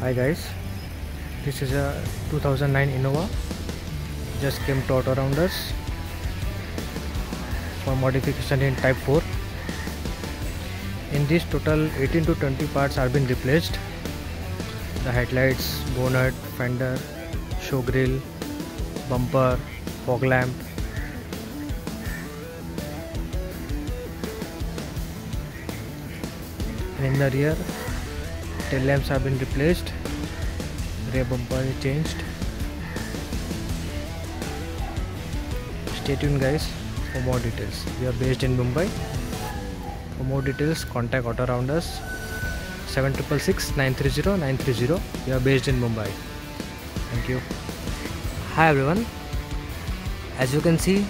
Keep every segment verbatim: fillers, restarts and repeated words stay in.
Hi guys, this is a two thousand nine Innova, just came to Autorounders for modification in Type four. In this total eighteen to twenty parts are been replaced. The headlights, bonnet, fender, show grill, bumper, fog lamp. And in the rear, tail lamps have been replaced, rear bumper is changed. Stay tuned guys for more details. We are based in Mumbai. For more details, contact Autorounders seven six six, nine three zero, nine three zero. We are based in Mumbai. Thank you. Hi everyone, as you can see,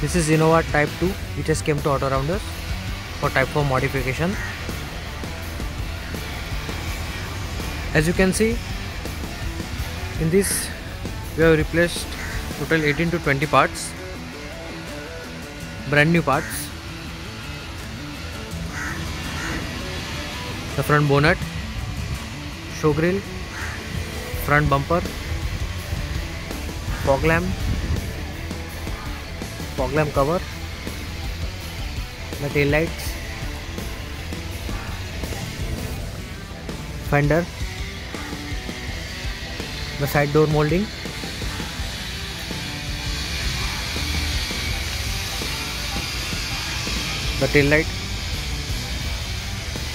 this is Innova Type two. It just came to Autorounders for Type four modification. As you can see, in this we have replaced total eighteen to twenty parts, brand new parts. The front bonnet, show grill, front bumper, fog lamp, fog lamp cover, the tail lights, fender, the side door molding, the tail light,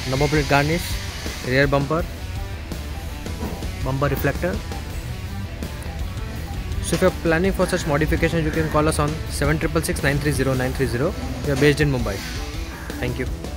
number plate garnish, rear bumper, bumper reflector. So if you are planning for such modifications, you can call us on seven six six, nine three zero, nine three zero. We are based in Mumbai. Thank you.